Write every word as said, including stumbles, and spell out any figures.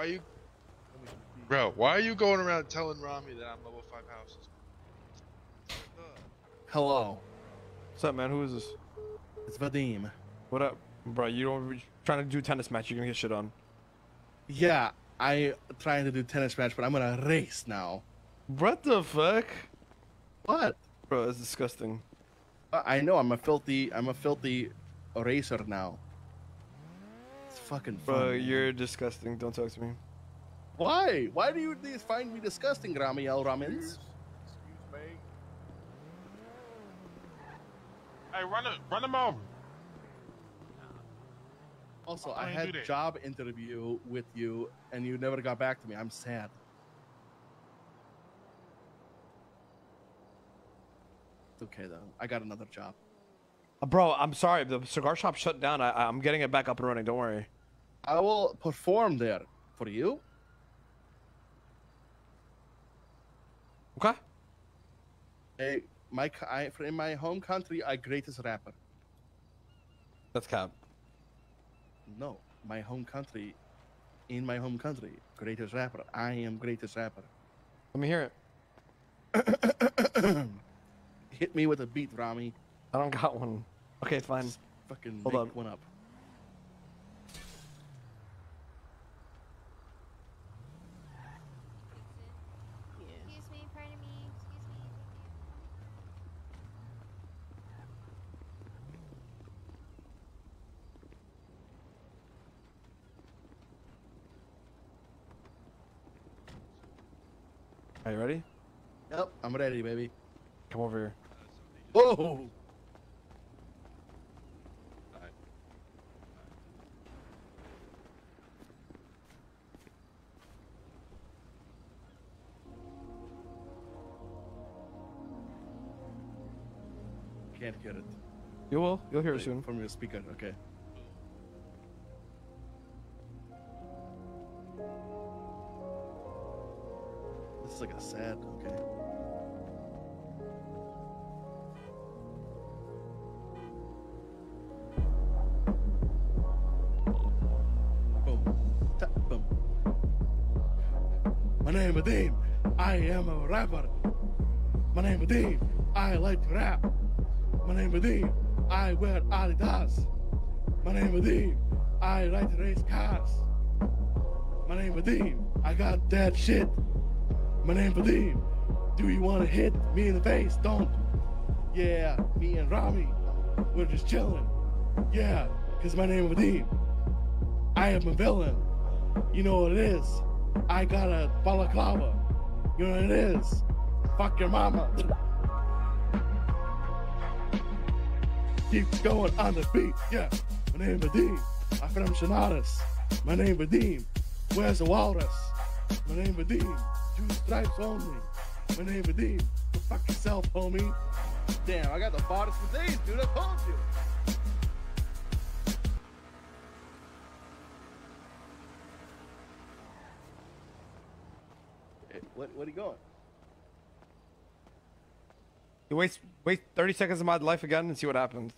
Why are you... Bro, why are you going around telling Rami that I'm level five houses? Hello. What's up, man? Who is this? It's Vadim. What up? Bro, you don't... trying to do a tennis match, you're gonna get shit on. Yeah, I trying to do tennis match, but I'm gonna race now. What the fuck? What? Bro, that's disgusting. I know, I'm a filthy, I'm a filthy racer now. It's fucking fun. Bro, you're disgusting. Don't talk to me. Why? Why do you find me disgusting, Ramiel Ramins? Excuse me. Hey, run, a, run him over. Also, I, I had a job interview with you, and you never got back to me. I'm sad. Okay, though, I got another job. Bro, I'm sorry, the cigar shop shut down. I, I'm getting it back up and running. Don't worry. I will perform there for you. Okay. Hey, my I, in my home country, I greatest rapper. That's cap. No, my home country, in my home country, greatest rapper. I am greatest rapper. Let me hear it. Hit me with a beat, Rami. I don't got one. Okay, fine. Just fucking hold up. One up. Yeah. Excuse me, pardon me. Excuse me. Are you ready? Yep, I'm ready, baby. Come over here. Whoa! Can't hear it. You will. You'll hear it soon from your speaker. Okay. This is like a sad. Okay. My name is Dean. I am a rapper. My name is Dean. I like to rap. My name is Dean. I wear Adidas. My name is Dean. I like to race cars. My name is Dean. I got that shit. My name is Dean. Do you want to hit me in the face? Don't. Yeah, me and Rami, we're just chilling. Yeah, because my name is Dean. I am a villain. You know what it is. I got a balaclava. You know what it is. Fuck your mama. Keep going on the beat. Yeah. My name is Dean. I'm from Shinaris. My name is Dean. Where's the walrus? My name is Dean. Two stripes only. My name is Dean. Go fuck yourself, homie. Damn, I got the bodies for days, dude. I told you. What, what are you going? You waste, waste thirty seconds of my life again and see what happens.